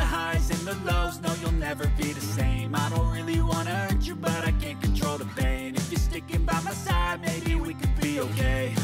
highs and the lows, no, you'll never be the same. I don't really wanna hurt you, but I can't control the pain. If you're sticking by my side, maybe we could be okay.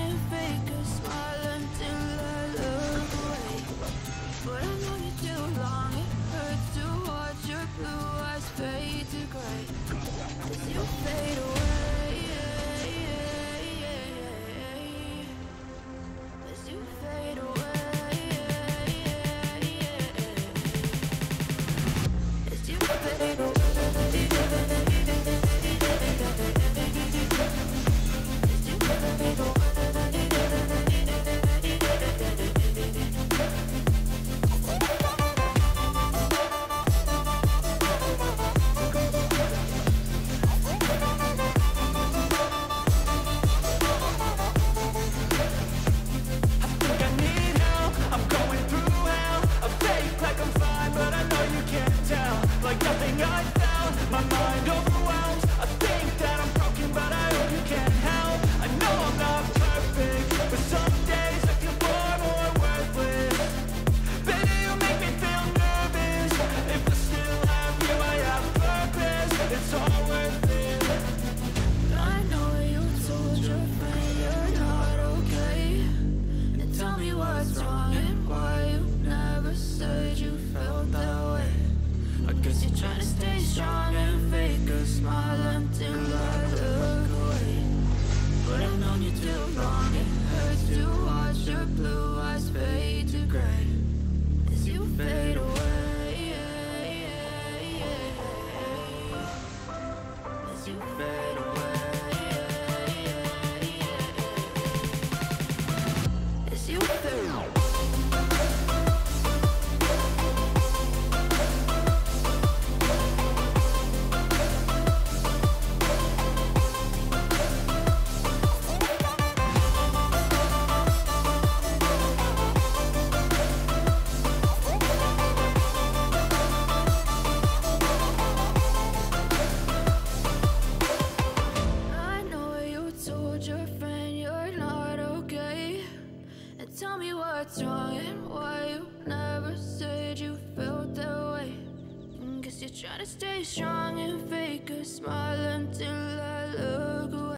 and fake a smile until I look away. But I've known you too long, it hurts to watch your blue eyes fade to grey as you fade away, as you fade away, as you fade away. Try to stay strong and fake a smile until